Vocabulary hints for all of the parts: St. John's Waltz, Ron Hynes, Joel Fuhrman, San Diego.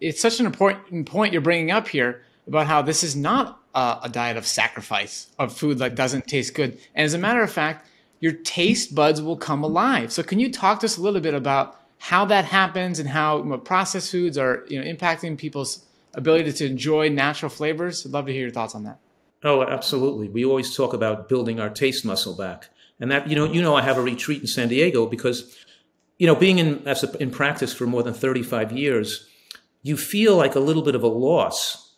it's such an important point you're bringing up here about how this is not a diet of sacrifice, of food that doesn't taste good. And as a matter of fact, your taste buds will come alive. So can you talk to us a little bit about how that happens and how processed foods are impacting people's ability to enjoy natural flavors? I'd love to hear your thoughts on that. Oh, absolutely. We always talk about building our taste muscle back. And that, I have a retreat in San Diego because, being in practice for more than 35 years, you feel like a little bit of a loss,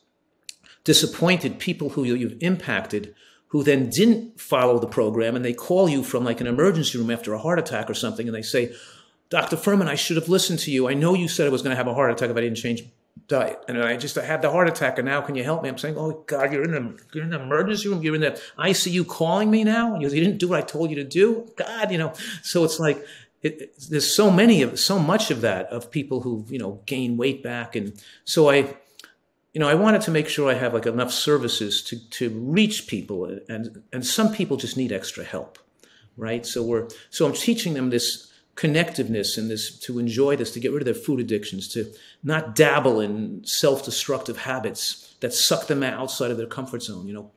disappointed people who you've impacted, who then didn't follow the program, and they call you from like an emergency room after a heart attack or something, and they say, Dr. Fuhrman, I should have listened to you. I know you said I was going to have a heart attack if I didn't change diet. And I had the heart attack, and now can you help me? I'm saying, oh, God, you're in an emergency room. You're in the ICU calling me now? You didn't do what I told you to do? God, So it's like there's so much of that, of people who, gain weight back. And so I wanted to make sure I have like enough services to reach people, and some people just need extra help, right? So I'm teaching them this connectiveness and this to enjoy this, to get rid of their food addictions, to not dabble in self-destructive habits that suck them outside of their comfort zone.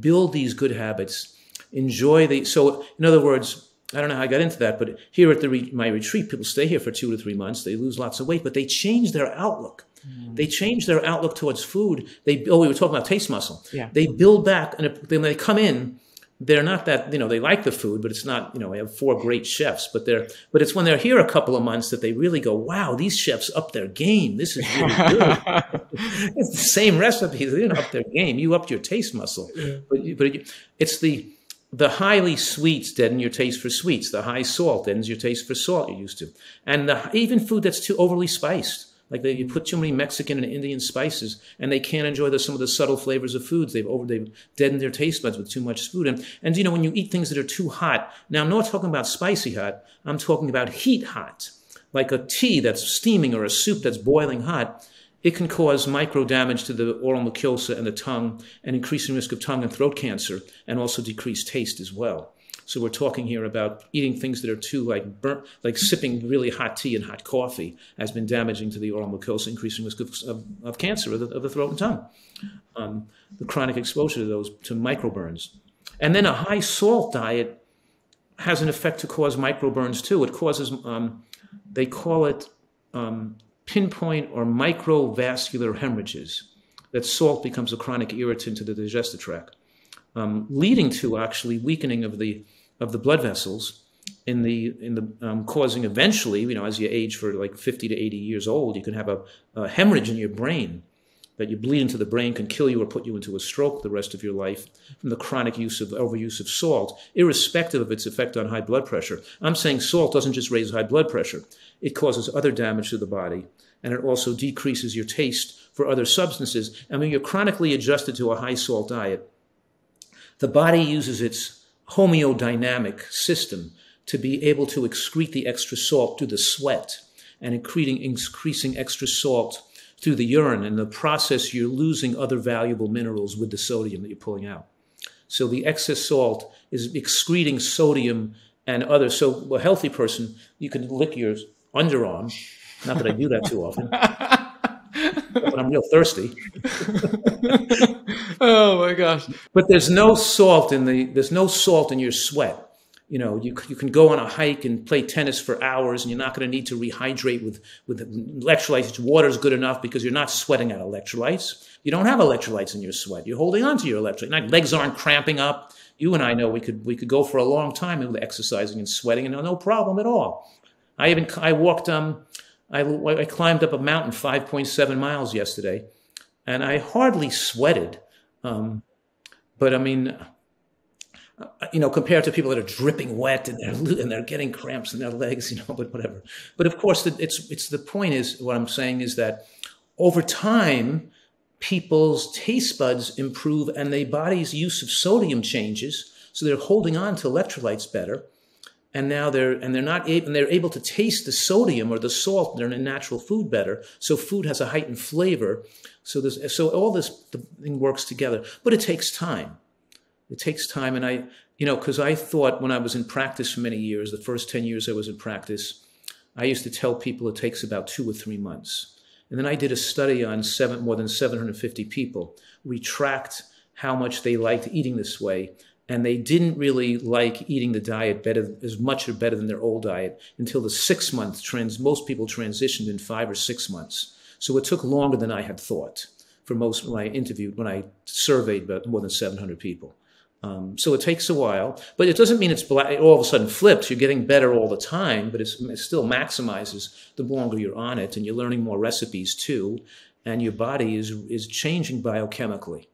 Build these good habits, enjoy the. So in other words, I don't know how I got into that, but here at my retreat, people stay here for 2 to 3 months. They lose lots of weight, but they change their outlook. They change their outlook towards food. We were talking about taste muscle. Yeah. They build back, and then they come in. They're not that, they like the food, but it's not, I have 4 great chefs, but it's when they're here a couple of months that they really go, wow, these chefs upped their game. This is really good. It's the same recipes. They didn't up their game. You upped your taste muscle. Yeah. But it's the highly sweets deaden your taste for sweets. The high salt deadens your taste for salt you're used to. And even food that's too overly spiced. Like you put too many Mexican and Indian spices, and they can't enjoy some of the subtle flavors of foods. They've deadened their taste buds with too much food. And when you eat things that are too hot, now I'm not talking about spicy hot, I'm talking about heat hot, like a tea that's steaming or a soup that's boiling hot. It can cause micro damage to the oral mucosa and the tongue, and increasing risk of tongue and throat cancer, and also decreased taste as well. So we're talking here about eating things that are too burnt, like sipping really hot tea and hot coffee has been damaging to the oral mucosa, increasing risk of cancer of the throat and tongue. The chronic exposure to microburns. And then a high salt diet has an effect to cause microburns too. It causes, they call it pinpoint or microvascular hemorrhages, that salt becomes a chronic irritant to the digestive tract, leading to actually weakening of the blood vessels in the causing eventually, as you age for like 50 to 80 years old, you can have a hemorrhage in your brain that you bleed into the brain, can kill you or put you into a stroke the rest of your life from the chronic overuse of salt, irrespective of its effect on high blood pressure. I'm saying salt doesn't just raise high blood pressure. It causes other damage to the body, and it also decreases your taste for other substances. And when you're chronically adjusted to a high salt diet, the body uses its homeodynamic system to be able to excrete the extra salt through the sweat, and increasing extra salt through the urine. In the process, you're losing other valuable minerals with the sodium that you're pulling out. So the excess salt is excreting sodium and other. So a healthy person, you can lick your underarm. Not that I do that too often. But I'm real thirsty. Oh my gosh! But there's no salt in your sweat. You can go on a hike and play tennis for hours, and you're not going to need to rehydrate with electrolytes. Water's good enough because you're not sweating out electrolytes. You don't have electrolytes in your sweat. You're holding on to your electrolytes. Your legs aren't cramping up. You and I know we could go for a long time with exercising and sweating, and no problem at all. I walked I climbed up a mountain 5.7 miles yesterday, and I hardly sweated. But I mean, compared to people that are dripping wet and they're getting cramps in their legs, but whatever. But of course, it's the point is, what I'm saying is that over time, people's taste buds improve and their body's use of sodium changes. So they're holding on to electrolytes better. And now they're able to taste the sodium or the salt in a natural food better. So food has a heightened flavor. So all this thing works together, but it takes time. It takes time, and because I thought when I was in practice for many years, the first 10 years I was in practice, I used to tell people it takes about 2 or 3 months. And then I did a study on more than 750 people. We tracked how much they liked eating this way, and they didn't really like eating the diet as much or better than their old diet until the 6-month trends. Most people transitioned in 5 or 6 months. So it took longer than I had thought for most when I surveyed more than 700 people. So it takes a while, but it doesn't mean it's all of a sudden flips. You're getting better all the time, but it still maximizes the longer you're on it, and you're learning more recipes too, and your body is changing biochemically.